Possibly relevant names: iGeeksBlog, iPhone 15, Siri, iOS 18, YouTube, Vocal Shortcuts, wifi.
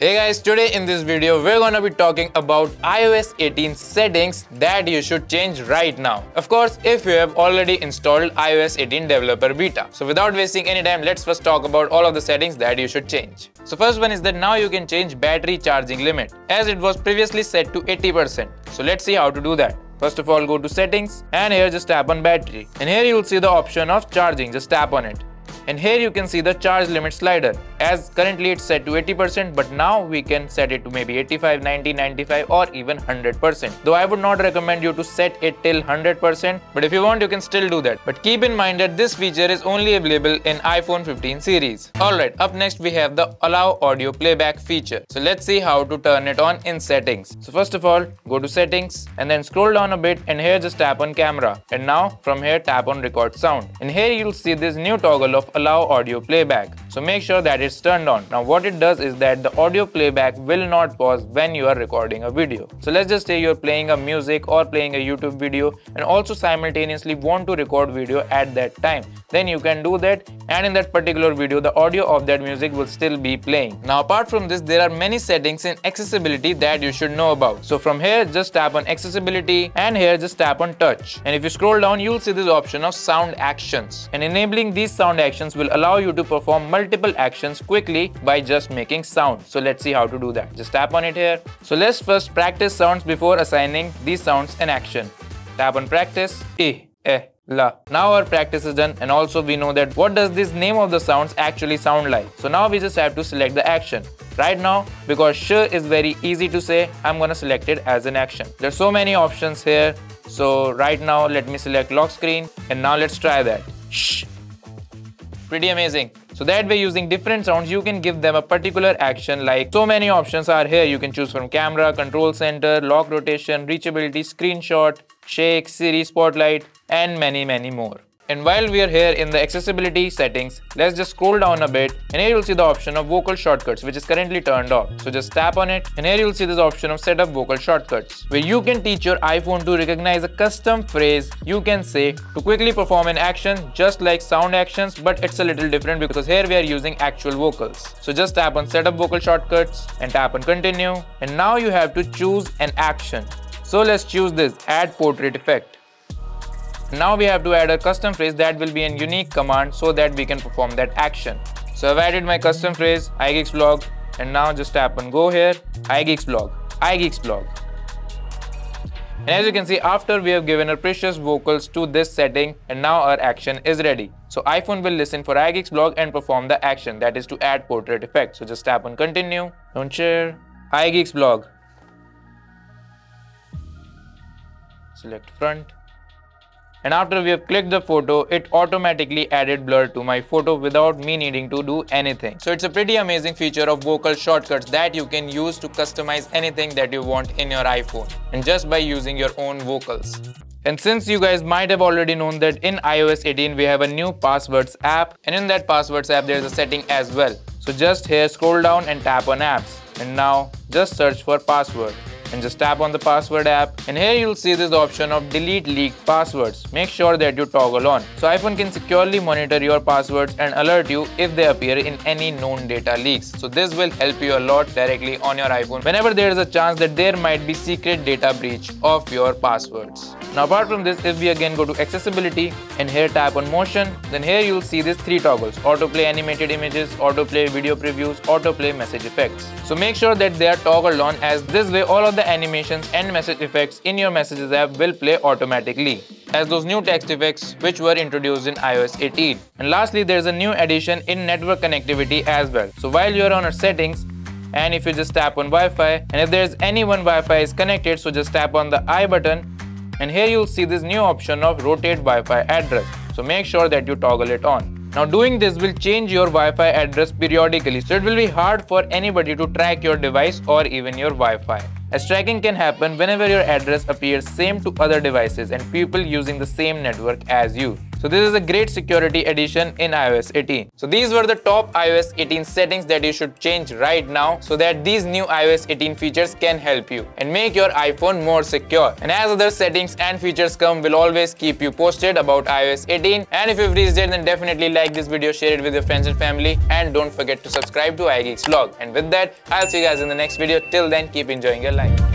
Hey guys, today in this video we're gonna be talking about iOS 18 settings that you should change right now. Of course, if you have already installed iOS 18 developer beta. So without wasting any time, let's first talk about all of the settings that you should change. So first one is that now you can change battery charging limit as it was previously set to 80%. So let's see how to do that. First of all, go to settings and here just tap on battery. And here you will see the option of charging, just tap on it. And here you can see the charge limit slider, as currently it's set to 80%, but now we can set it to maybe 85, 90, 95 or even 100%. Though I would not recommend you to set it till 100%, but if you want you can still do that. But keep in mind that this feature is only available in iPhone 15 series. Alright, up next we have the allow audio playback feature. So let's see how to turn it on in settings. So first of all, go to settings and then scroll down a bit and here just tap on camera. And now from here tap on record sound. And here you'll see this new toggle of allow audio playback. So make sure that it's turned on. Now what it does is that the audio playback will not pause when you are recording a video. So let's just say you're playing a music or playing a YouTube video and also simultaneously want to record video at that time. Then you can do that, and in that particular video the audio of that music will still be playing. Now apart from this, there are many settings in accessibility that you should know about. So from here just tap on accessibility and here just tap on touch. And if you scroll down you'll see this option of sound actions. And enabling these sound actions will allow you to perform multiple actions quickly by just making sound. So let's see how to do that. Just tap on it here. So let's first practice sounds before assigning these sounds an action. Tap on practice. E, eh, la. Now our practice is done, and also we know that what does this name of the sounds actually sound like. So now we just have to select the action. Right now, because sure is very easy to say, I'm gonna select it as an action. There's so many options here. So right now let me select lock screen, and now let's try that. Shh. Pretty amazing. So that way, using different sounds, you can give them a particular action. Like, so many options are here. You can choose from camera, control center, lock rotation, reachability, screenshot, shake, Siri, spotlight, and many, many more. And while we are here in the accessibility settings, let's just scroll down a bit and here you'll see the option of vocal shortcuts, which is currently turned off. So just tap on it and here you'll see this option of set up vocal shortcuts, where you can teach your iPhone to recognize a custom phrase you can say to quickly perform an action, just like sound actions, but it's a little different because here we are using actual vocals. So just tap on set up vocal shortcuts and tap on continue, and now you have to choose an action. So let's choose this, add portrait effect. Now we have to add a custom phrase that will be a unique command so that we can perform that action. So I've added my custom phrase, iGeeksBlog, and now just tap on go here, iGeeksBlog, iGeeksBlog. And as you can see, after we have given our precious vocals to this setting, and now our action is ready. So iPhone will listen for iGeeksBlog and perform the action, that is to add portrait effect. So just tap on continue, don't share, iGeeksBlog. Select front. And after we have clicked the photo, it automatically added blur to my photo without me needing to do anything. So it's a pretty amazing feature of vocal shortcuts that you can use to customize anything that you want in your iPhone, and just by using your own vocals. And since you guys might have already known that in iOS 18 we have a new passwords app, and in that passwords app there's a setting as well. So just here scroll down and tap on apps, and now just search for password. And just tap on the password app, and here you'll see this option of delete leaked passwords. Make sure that you toggle on. So iPhone can securely monitor your passwords and alert you if they appear in any known data leaks. So this will help you a lot directly on your iPhone whenever there is a chance that there might be secret data breach of your passwords. Now apart from this, if we again go to accessibility and here tap on motion, then here you'll see these three toggles: autoplay animated images, autoplay video previews, autoplay message effects. So make sure that they are toggled on, as this way all of the animations and message effects in your messages app will play automatically, as those new text effects which were introduced in iOS 18. And lastly, there's a new addition in network connectivity as well. So while you're on our settings, and if you just tap on Wi-Fi, and if there's any one Wi-Fi is connected, so just tap on the I button, and here you'll see this new option of rotate Wi-Fi address. So make sure that you toggle it on. Now doing this will change your Wi-Fi address periodically, so it will be hard for anybody to track your device or even your Wi-Fi, as tracking can happen whenever your address appears same to other devices and people using the same network as you. So this is a great security addition in iOS 18. So these were the top iOS 18 settings that you should change right now so that these new iOS 18 features can help you and make your iPhone more secure. And as other settings and features come, we'll always keep you posted about iOS 18. And if you've reached it, then definitely like this video, share it with your friends and family, and don't forget to subscribe to iGeeksBlog. And with that, I'll see you guys in the next video. Till then, keep enjoying your life.